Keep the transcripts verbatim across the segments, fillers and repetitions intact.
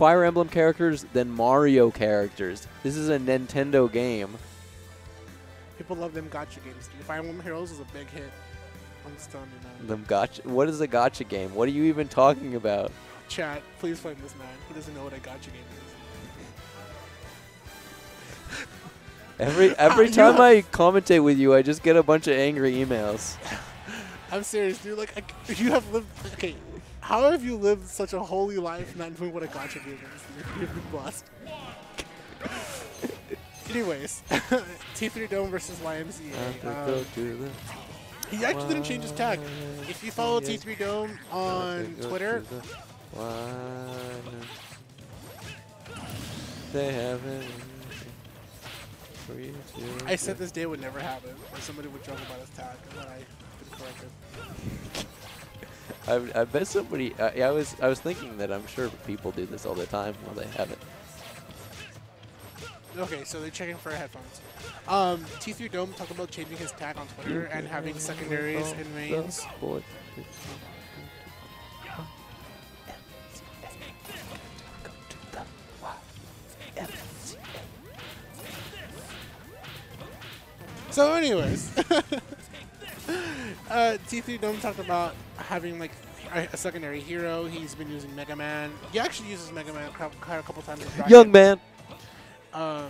Fire Emblem characters than Mario characters. This is a Nintendo game. People love them gacha games. Fire Emblem Heroes is a big hit. I'm stunned. You know. Them gacha. What is a gacha game? What are you even talking about? Chat, please find this man who doesn't know what a gacha game is. Every every uh, time I commentate with you, I just get a bunch of angry emails. I'm serious, dude. Like, I, you have lived. Okay, how have you lived such a holy life not knowing what a gacha game is? You've been blessed. Anyways, T three Dome versus Y M C A. Um, he actually didn't change his tag. If you follow T three Dome on Twitter, they haven't. I said this day would never happen, or somebody would joke about his tag, and then I didn't correct it. I, I bet somebody. Uh, yeah, I was. I was thinking that I'm sure people do this all the time while they have it. Okay, so they're checking for headphones. Um, T three Dome talked about changing his tag on Twitter and having secondaries in mains. So anyways, uh, T three Dome talked about having like a secondary hero. He's been using Mega Man. He actually uses Mega Man a couple times. Young man. Uh,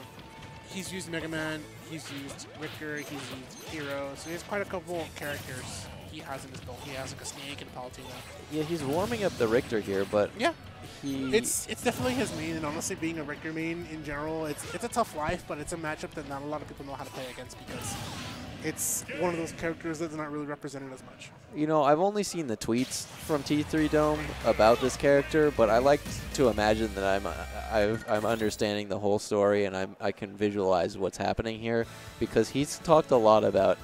he's used Mega Man, he's used Richter, he's used Hero, so he has quite a couple of characters he has in his build. He has like a Snake and Palutena. Yeah, he's warming up the Richter here, but yeah, he it's it's definitely his main, and honestly, being a Richter main in general, it's it's a tough life, but it's a matchup that not a lot of people know how to play against because it's one of those characters that's not really represented as much. You know, I've only seen the tweets from T three Dome about this character, but I like to imagine that I'm I've, I'm understanding the whole story and I'm, I can visualize what's happening here because he's talked a lot about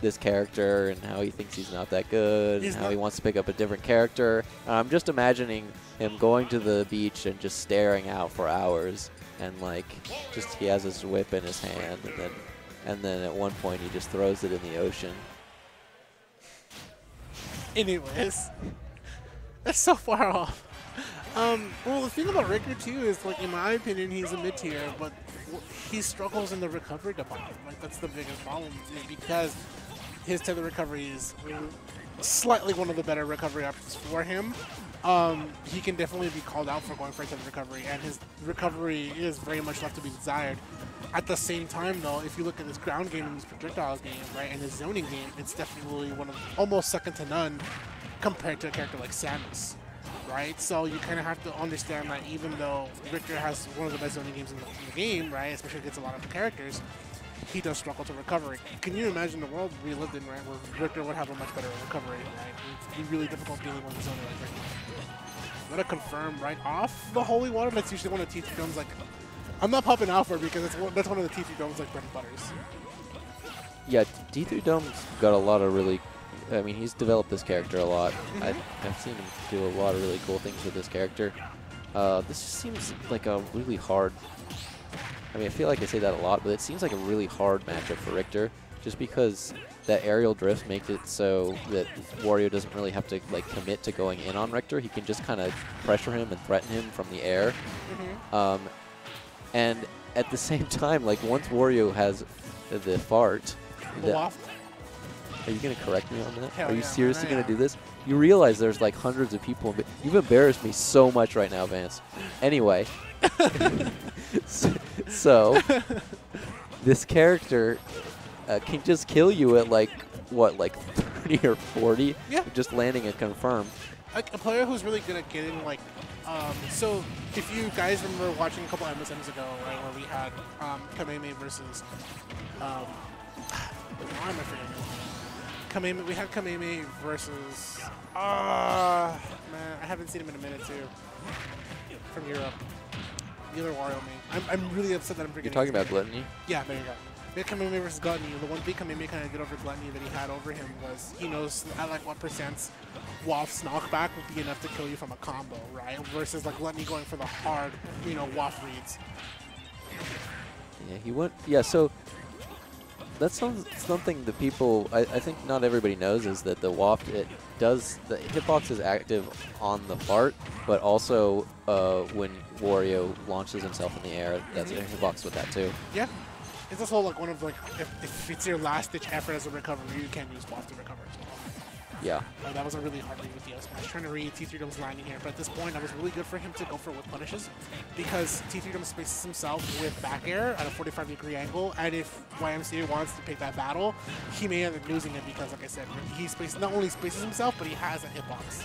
this character and how he thinks he's not that good he's and how he wants to pick up a different character. And I'm just imagining him going to the beach and just staring out for hours and like just he has his whip in his hand and then. And then at one point, he just throws it in the ocean. Anyways, that's so far off. Um, well, the thing about Richter, too, is, like, in my opinion, he's a mid-tier, but he struggles in the recovery department. Like, that's the biggest problem, is because his tether recovery is slightly one of the better recovery options for him. Um, he can definitely be called out for going for a tether recovery, and his recovery is very much left to be desired. At the same time, though, if you look at his ground game and his projectiles game, right, and his zoning game, it's definitely one of almost second to none compared to a character like Samus, right? So you kind of have to understand that even though Richter has one of the best zoning games in the, in the game, right, especially against a lot of characters, he does struggle to recover. Can you imagine the world we lived in, right, where Richter would have a much better recovery, right? It would be really difficult dealing with a zoning like Richter. I'm going to confirm right off the holy water. That's usually one of T three Dome's, like, I'm not popping out for it because it's one, that's one of the T three Dome's like bread and butters. Yeah, T three Dome's got a lot of really. I mean, he's developed this character a lot. Mm-hmm. I, I've seen him do a lot of really cool things with this character. Uh, this just seems like a really hard. I mean, I feel like I say that a lot, but it seems like a really hard matchup for Richter, just because that aerial drift makes it so that Wario doesn't really have to like commit to going in on Richter. He can just kind of pressure him and threaten him from the air. Mm-hmm. Um, And at the same time, like, once Wario has the fart, the are you going to correct me on that? Hell are you yeah, seriously going to do this? You realize there's, like, hundreds of people. You've embarrassed me so much right now, Vance. Anyway, so, so this character uh, can just kill you at, like, what, like thirty or forty? Yeah. Just landing a confirm. A, a player who's really good at getting, like, um, so... If you guys remember watching a couple M S Ms ago, right, where we had um, Kamehameha versus, um, why am I forgetting this? We had Kamehameha versus, ah, uh, man, I haven't seen him in a minute, too, from Europe. The other Wario main. I'm, I'm really upset that I'm forgetting. You're talking about Gluttony? Yeah, there you go. We had Kamehameha versus Gluttony. The one big Kamehameha kind of did over Gluttony that he had over him was, he knows at like what percent Waff's knockback would be enough to kill you from a combo, right? Versus like Gluttony going for the hard, you know, Waff reads. Yeah, he went. Yeah, so that's something that people, I, I think not everybody knows, is that the W A F T, it does, the hitbox is active on the fart, but also uh, when Wario launches himself in the air, that's mm-hmm. a hitbox with that too. Yeah. It's also like one of like, if, if it's your last ditch effort as a recovery, you can use W A F T to recover as well. Yeah. Uh, that was a really hard lead with the S smash. Trying to read T three Dome's landing here, but at this point, that was really good for him to go for with punishes because T three Dome spaces himself with back air at a forty-five degree angle, and if Y M C A wants to pick that battle, he may end up losing it because, like I said, he spaces, not only spaces himself, but he has a hitbox.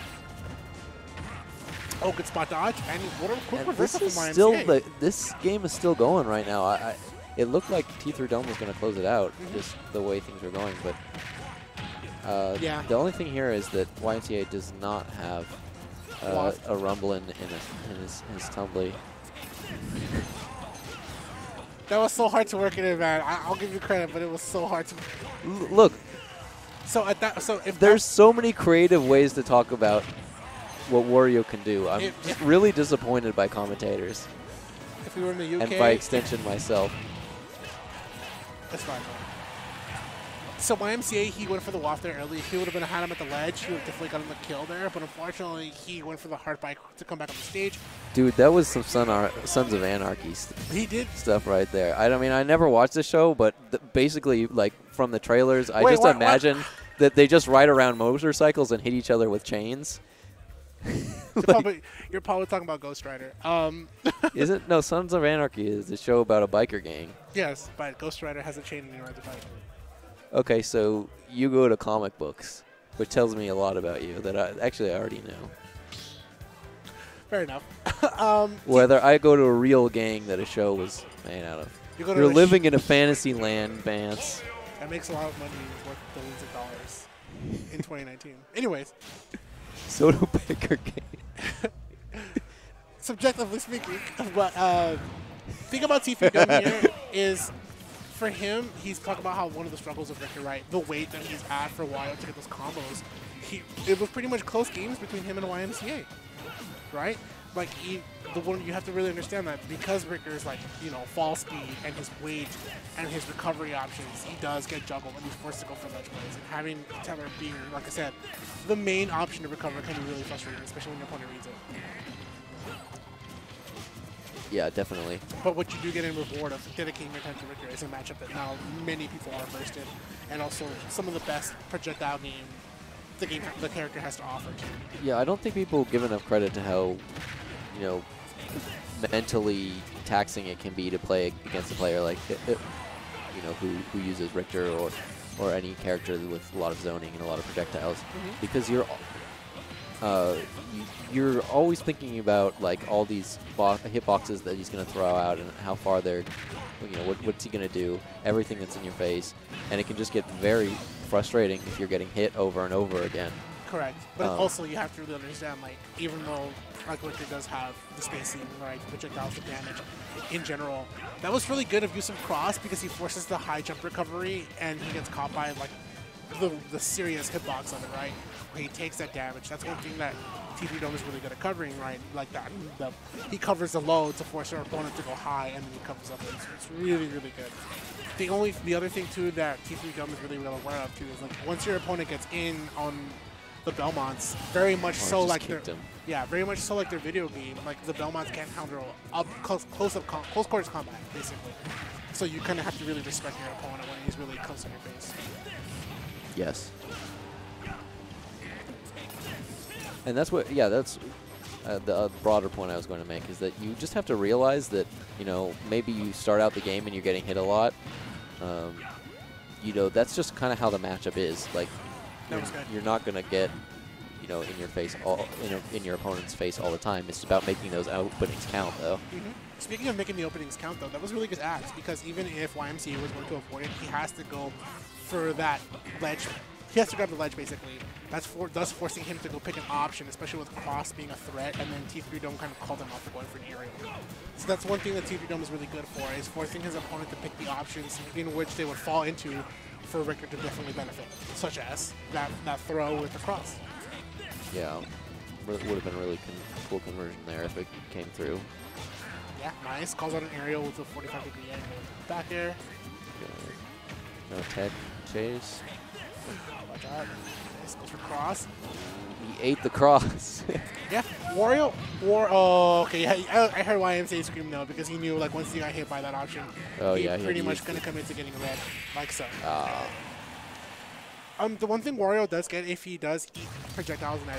Oh, good spot dodge, and what a quick reversal from Y M C A. Still the, this game is still going right now. I, I, it looked like T three Dome was going to close it out, mm-hmm. just the way things were going, but... Uh, yeah. The only thing here is that Y M C A does not have uh, a rumble in, in, his, in, his, in his tumbly. That was so hard to work in it, man. I, I'll give you credit, but it was so hard to. L look. So at that, so if there's so many creative ways to talk about what Wario can do. I'm if, just if really disappointed by commentators. If we were in the U K, and by extension myself. That's fine. So Y M C A, he went for the W A F T there early. He would have been had him at the ledge. He would have definitely gotten the kill there. But unfortunately, he went for the hard bike to come back on the stage. Dude, that was some son Sons of Anarchy st he did. stuff right there. I mean, I never watched the show, but th basically, like from the trailers, I Wait, just what, imagine what? that they just ride around motorcycles and hit each other with chains. You're, probably, you're probably talking about Ghost Rider. Um, is it? No, Sons of Anarchy is a show about a biker gang. Yes, but Ghost Rider has a chain and you ride the bike. Okay, so you go to comic books, which tells me a lot about you that I actually I already know. Fair enough. um, Whether I go to a real gang that a show was made out of. You go to You're living in a fantasy land, Vance. That makes a lot of money. It's worth billions of dollars in twenty nineteen. Anyways. So do Baker Gang. Subjectively speaking, but uh, think about T three Dome here is... For him, he's talking about how one of the struggles of Richter, right? The weight that he's at for Wario to get those combos. He, it was pretty much close games between him and Y M C A, right? Like, he, the one you have to really understand that because Richter's like, you know, fall speed and his weight and his recovery options, he does get juggled and he's forced to go for ledge plays. And having Teller being, like I said, the main option to recover can be really frustrating, especially when your opponent reads it. Yeah, definitely. But what you do get in reward of dedicating your time to Richter is a matchup that now many people are versed in, and also some of the best projectile game the game the character has to offer. Yeah, I don't think people give enough credit to how, you know, mentally taxing it can be to play against a player like, you know, who who uses Richter or or any character with a lot of zoning and a lot of projectiles, mm-hmm. because you're. Uh, you, you're always thinking about like all these bo hitboxes that he's going to throw out and how far they're, you know, what, what's he going to do, everything that's in your face, and it can just get very frustrating if you're getting hit over and over again. Correct. But um, also you have to really understand, like, even though like Richter does have the spacing, right, projectiles for damage in general, that was really good of use of cross because he forces the high jump recovery and he gets caught by like the, the serious hitbox on it, right? He takes that damage. That's one thing that T three Dome is really good at covering, right? Like that, the, he covers the low to force your opponent to go high, and then he covers up. It's, it's really, really good. The only, the other thing too that T three Dome is really, really aware of too is like once your opponent gets in on the Belmonts, very much oh, so like their, yeah, very much so like their video game. Like the Belmonts can't handle up close, close up, close quarters combat basically. So you kind of have to really respect your opponent when he's really close in your face. Yes. And that's what, yeah, that's uh, the uh, broader point I was going to make is that you just have to realize that, you know, maybe you start out the game and you're getting hit a lot. Um, you know, that's just kind of how the matchup is. Like, you're, you're not going to get, you know, in your face, all in, a, in your opponent's face all the time. It's about making those openings count, though. Mm-hmm. Speaking of making the openings count, though, that was really good axe because even if Y M C A was going to avoid it, he has to go for that ledge. He has to grab the ledge, basically. That's for, thus forcing him to go pick an option, especially with cross being a threat, and then T three Dome kind of called him off for going for an aerial. So that's one thing that T three Dome is really good for, is forcing his opponent to pick the options in which they would fall into for Richter to definitely benefit, such as that, that throw with the cross. Yeah, would have been a really con cool conversion there if it came through. Yeah, nice. Calls out an aerial with a forty-five degree angle back air. Yeah. No tech chase. How about that? Nice go for cross. He ate the cross. Yeah, Wario. War oh, okay. Yeah, I, I heard Y M C A scream now because he knew like once he got hit by that option, oh, he yeah, pretty he much gonna commit to getting red, like so. Oh. Um, the one thing Wario does get if he does eat projectiles and items